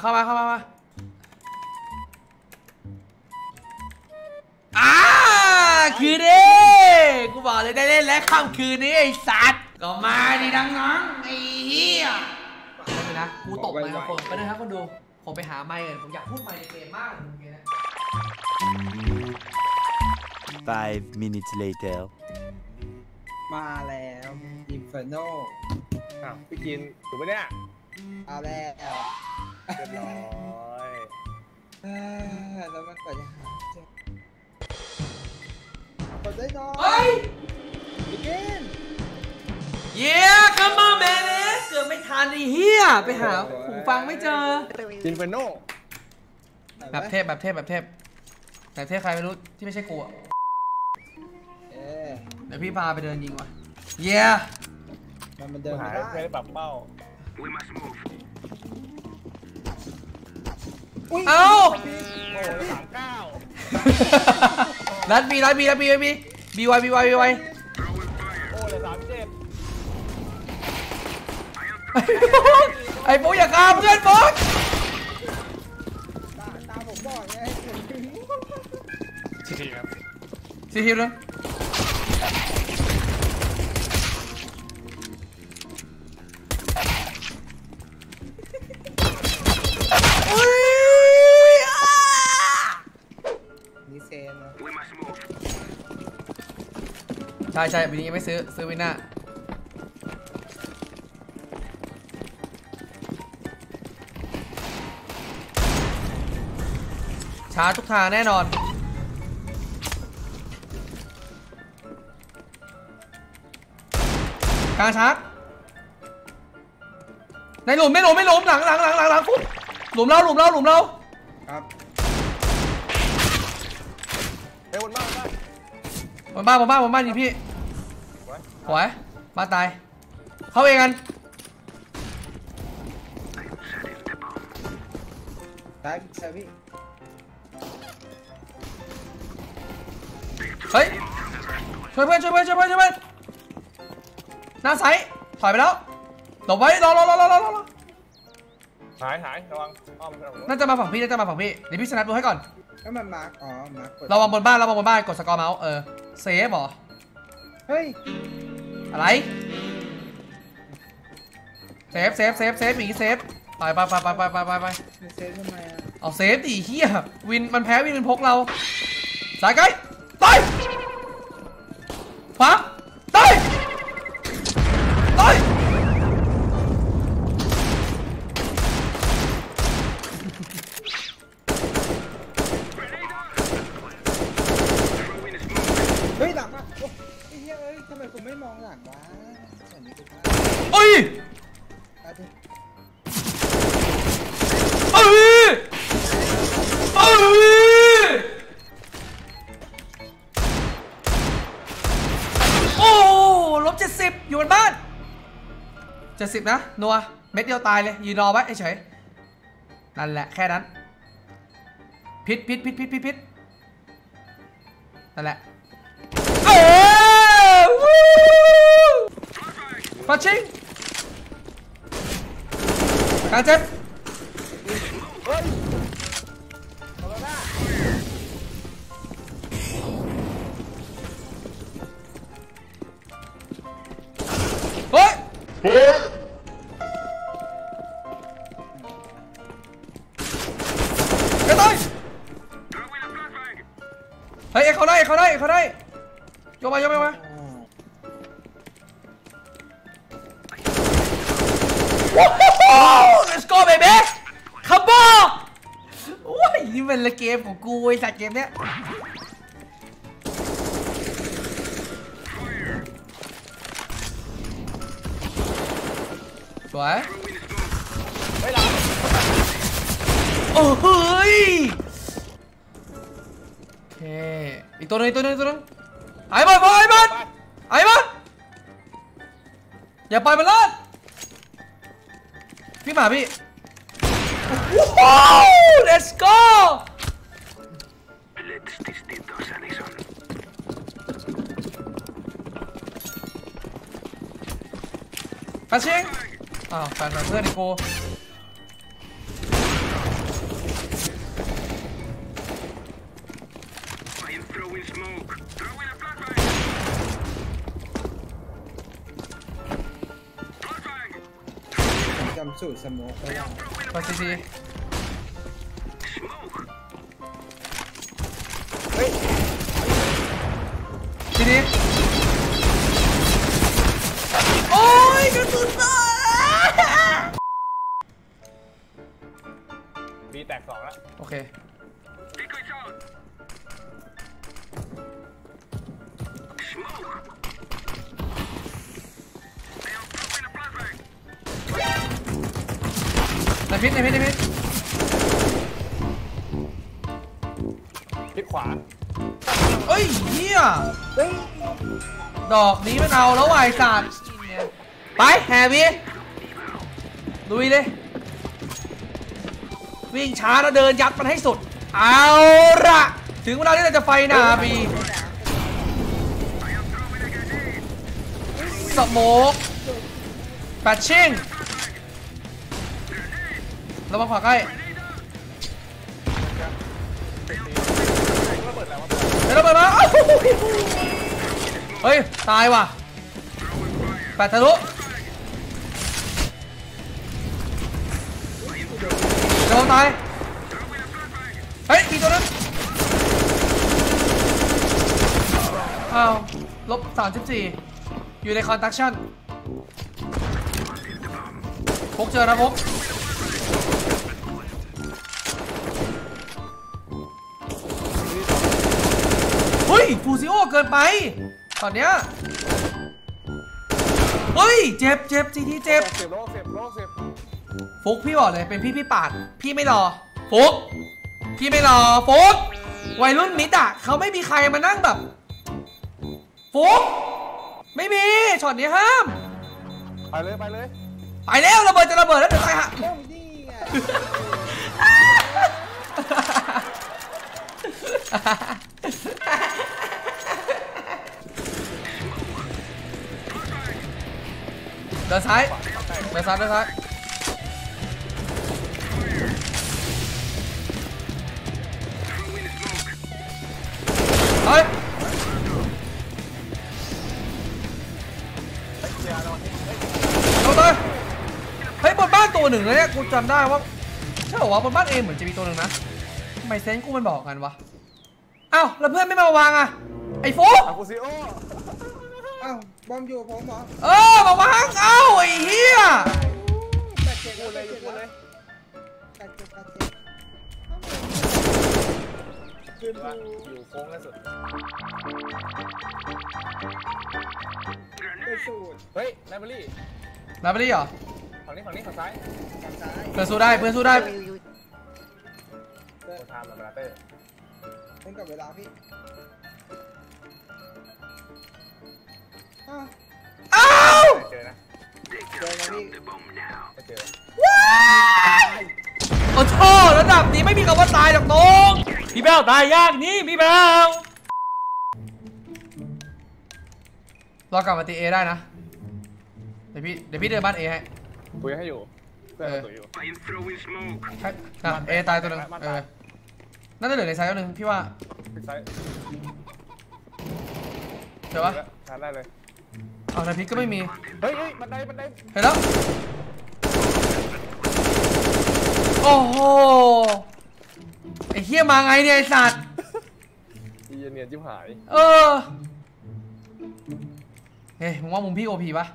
เข้ามาเข้ามาคืนนี้กูบอกเลยได้เล่นแล้วค่ำคืนนี้ไอ้สัตว์ก็มาดิดังนั้นไอ้เหี้ยนะกูตกไมโครโฟนไปนะครับคนดูผมไปหาไมค์เลยผมอยากพูดไมค์ในเกมมากเลยนะ Five minutes later มาแล้วอินเฟอร์โน่พี่กินถูกปะเนี่ยเอาแล้วเรียบร้อยแล้วมันกว่าจะหาเจอเปิดได้หน่อยพี่กินเย้คัมมาแมนเกือบไม่ทันไอ้เหี้ยไปหาหูฟังไม่เจออินเฟอร์โน่แบบเทพแบบเทพแบบเทพแต่เทพใครไม่รู้ที่ไม่ใช่กูเดี๋ยวพี่พาไปเดินยิงว่ะเย้มันเดินหายไม่ได้ปรับเป้าเอ้าโอ้ย39รัดบีรัดบีรัดบีบีบีไวบีไวบีไวโอ้ย37ไอ้โบอย่าฆ่าเพื่อนโบตาผมบอดไงซีทีครับซีทีเลยนี่เซนนะใช่ใช่วันนี้ยังไม่ซื้อซื้อวินาช้าทุกทางแน่นอนกลางชาร์จในหลุมไม่หลุมไม่หลุมหลังฟุ๊บหลุมเราหลุมเราครับไปบนบ้านบนบ้านนี่พี่หวยบ้านตายเข้าเองกันตายใช่พี่เฮ้ยช่วยเพื่อนหน้าไซส์ถอยไปแล้วหลบไว้รอหายระวังน่าจะมาฝั่งพี่เดี๋ยวพี่สนับดูให้ก่อนก็มันมาร์กอ๋อมาร์กระวังบนบ้านกดสกอร์เมาส์เซฟหรอเฮ้ยอะไรเซฟอย่างนี้เซฟไปเซฟทำไมอ่ะเอาเซฟดิเฮียวินมันแพ้วินมันพกเราสายไกลตายฟ้าตายเฮ้ยหลังอะไอ้เหี้ยเอ้ยทำไมผมไม่มองหลังวะเอ้ย70อยู่บนบ้าน70นะนัวเม็ดเดียวตายเลยยืนรอไว้เฉยนั่นแหละแค่นั้นพิษนั่นแหละเอ้ยวู้ฟัชชิงกลางเจ็บเฮ้ยกระต่ายเฮ้ยเขาได้ยกมาว้าว let's go baby ขับบอลโอ้ยนี่มันละเกมของกูไอ้สัตว์เกมเนี้ยสวยโอ้โหเคอีกตัวนึงไอ้บอลอย่าปล่อยมันรอดพี่หมาพี่โอ้ let's go กระชิงอ้าวแฟนเพื่อนไอ้กู ซัมสูตรสมองพอซีซีเฮ้ยซีดีโอ้ยกระสุนตายบีแตกสองแล้วโอเคในพิษในพิษในพิษพิษขวาเอ้ยเหี้ยดอกนี้มันเอาแล้ววายสัตว์ไปแฮบี้ลุยเลยวิ่งช้าแล้วเดินยัดมันให้สุดเอาละถึงเวลาที่เราจะไฟหน้าบีสโมกแบทชิ่งระวังขวาใกล้ระเบิดมาเฮ้ยตายว่ะแปดทะลุระวังตายเฮ้ยมีตัวนึงอ้าวลบ34อยู่ในคอนตักชั่นพกเจอนะพกฟูซิโอเกินไปตอนเนี้ยเฮ้ยเจ็บเจ็บซีทีเจ็บฟุกพี่บอกเลยเป็นพี่ปาดพี่ไม่รอฟุกพี่ไม่รอฟุกวัยรุ่นมิดอ่ะเขาไม่มีใครมานั่งแบบฟุกไม่มีช็อตนี้ห้ามไปเลยไปเลยไปแล้วระเบิดจะระเบิดแล้วเดี๋ยวตายฮะเดินซ้ายเดินซ้ายเดินซ้ายเฮ้ยเอาเลยเฮ้ยบนบ้านตัวหนึ่งเลยเนี่ยกูจำได้ว่าใช่หรอวะบนบ้านเองเหมือนจะมีตัวหนึ่งนะทำไมเซนกูมันบอกกันวะอ้าวแล้วเพื่อนไม่มาวางอ่ะไอ้โฟกอ้าวบอมอยู่ผมเหรอเออมาวางเอ้าไอ้เหี้ยตัดเจ็บกูเลยตัดเจ็บขึ้นมาอยู่โค้งล่าสุดเฮ้ยไลบรารีเหรอฝั่งนี้ฝั่งซ้ายเพื่อนสู้ได้โทามแล้วเต้เล่นกับเวลาพี่อ้าวเจอนะพี่เจอว้าวโอ้โธ่ระดับนี้ไม่มีคำว่าตายหรอกน้องพี่แบลตายยากนี่พี่แบลรอกลับมาตีเอได้นะเดี๋ยวพี่เดินบ้านเอให้คุยให้อยู่เอตายตัวนึงน่าจะเหลือในไซส์ตัวนึงพี่ว่าเดี๋ยววะได้เลยเอาแต่พิกก็ไม่มีเฮ้ยบันไดเห็นแล้วโอ้โหไอ้เหี้ยมาไงเนี่ยไอ้สัตว์เย็นเนียนจิ้มหายเฮ้ยมึงว่ามุมพี่โอพีปะ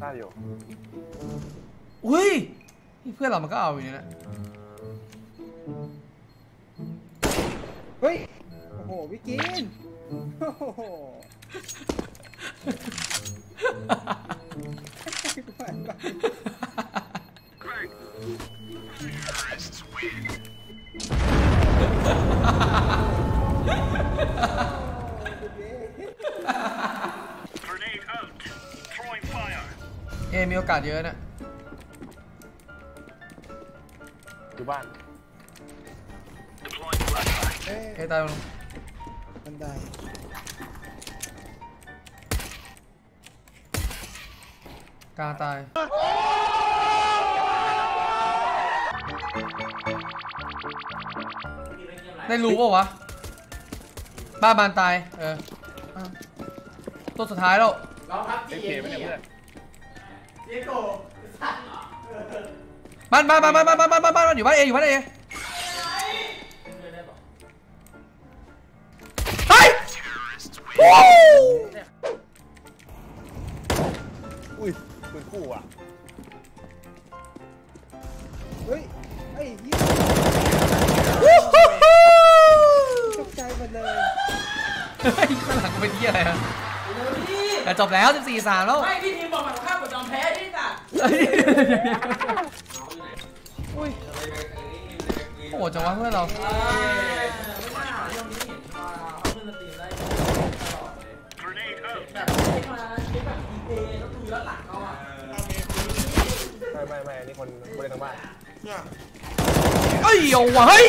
ได้อยู่อุ้ยเพื่อนเรามันก็เอาอยู่นะเฮ้ยโอ้โหวิกินโอ้โหเอมีโอกาสเยอะนะอยู่บ้านเอ้ยตายลงบันไดกาตายได้รู้ป่าวะบ้าบานตายตัวสุดท้ายแล้วร้องครับจีเอเจโก บ้านอยู่บ้านเออยู่บ้านเอเฮ้ยอุ้ยปืนคู่อ่ะเฮ้ยไอ้ยี่ตกใจหมดเลยเฮ้ยข้างหลังเป็นยี่อะไรอ่ะแต่จบแล้ว 14-3 แล้วไม่พี่ทีมบอกมันข้ามกับจอมแพ้ที่สัตว์อุ้ยโอ้จังวะเพื่อนเราไม่นี่คนบริเวณทางบ้านเอ้ยเอาวะเฮ้ย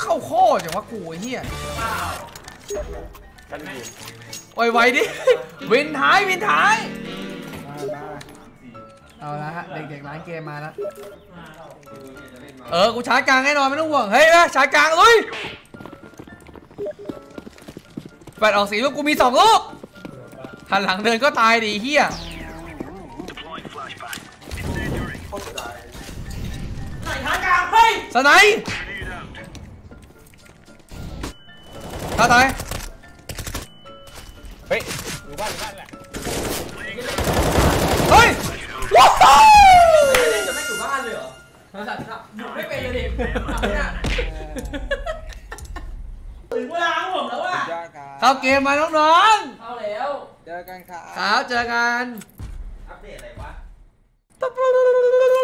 เข้าข้อจังวะกูไอ้เหี้ยโอ้ยไวดิวินท้ายวินท้ายเอาละฮะเด็กๆร้านเกมมาแล้วกูชาร์จกลางแน่นอนไม่ต้องห่วงเฮ้ยชาร์จกลางเลยแฟดออกสีว่ากูมี2ลูกหันหลังเดินก็ตายดิเฮียชาร์จกลางเฮ้ยสไนด์ถ้าตายเฮ้ยอยู่บ้านแหละเฮ้ยว้าวจะไม่อยู่บ้านเลยเหรออยู่ไม่เป็นเลยดิถึงเวลาของผมแล้วว่ะเข้าเกมมาน้องๆเข้าแล้วเจอกันครับเจอกันอัปเดตอะไรวะ